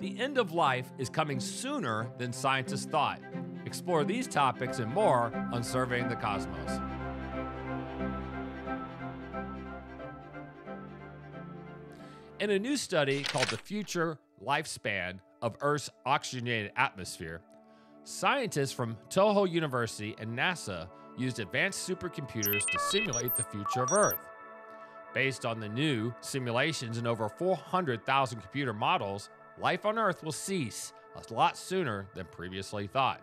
the end of life is coming sooner than scientists thought. Explore these topics and more on Surveying the Cosmos. In a new study called the Future Lifespan of Earth's Oxygenated Atmosphere, scientists from Toho University and NASA used advanced supercomputers to simulate the future of Earth. Based on the new simulations and over 400,000 computer models, life on Earth will cease a lot sooner than previously thought.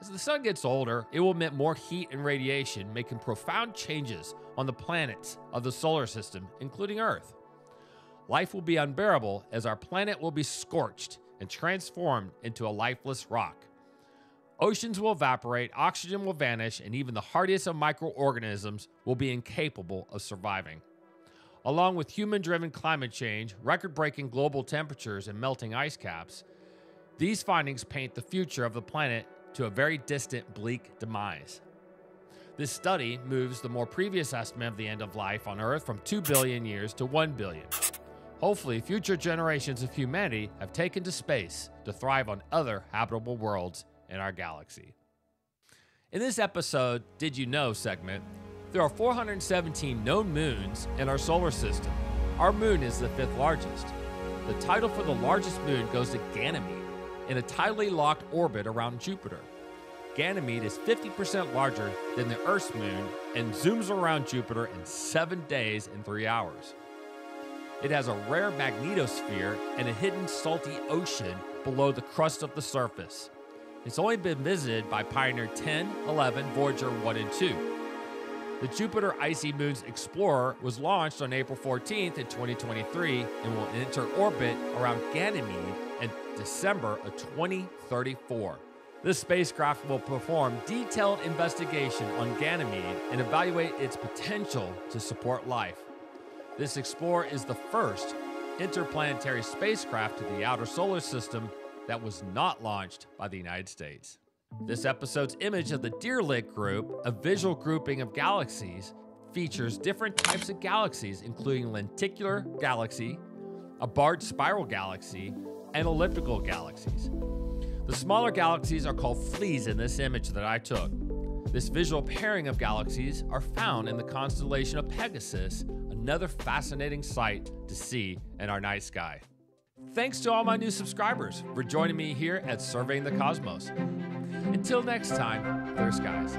As the sun gets older, it will emit more heat and radiation, making profound changes on the planets of the solar system, including Earth. Life will be unbearable as our planet will be scorched and transformed into a lifeless rock. Oceans will evaporate, oxygen will vanish, and even the hardiest of microorganisms will be incapable of surviving. Along with human-driven climate change, record-breaking global temperatures, and melting ice caps, these findings paint the future of the planet to a very distant, bleak demise. This study moves the more previous estimate of the end of life on Earth from 2 billion years to 1 billion. Hopefully, future generations of humanity have taken to space to thrive on other habitable worlds in our galaxy. In this episode, Did You Know segment, there are 417 known moons in our solar system. Our moon is the 5th largest. The title for the largest moon goes to Ganymede, in a tidally locked orbit around Jupiter. Ganymede is 50% larger than the Earth's moon and zooms around Jupiter in 7 days and 3 hours. It has a rare magnetosphere and a hidden salty ocean below the crust of the surface. It's only been visited by Pioneer 10, 11, Voyager 1, and 2. The Jupiter Icy Moons Explorer was launched on April 14th in 2023 and will enter orbit around Ganymede in December of 2034. This spacecraft will perform detailed investigation on Ganymede and evaluate its potential to support life. This Explorer is the first interplanetary spacecraft to the outer solar system that was not launched by the United States. This episode's image of the Deerlick Group, a visual grouping of galaxies, features different types of galaxies, including lenticular galaxy, a barred spiral galaxy, and elliptical galaxies. The smaller galaxies are called fleas in this image that I took. This visual pairing of galaxies are found in the constellation of Pegasus, another fascinating sight to see in our night sky. Thanks to all my new subscribers for joining me here at Surveying the Cosmos. Until next time, clear skies.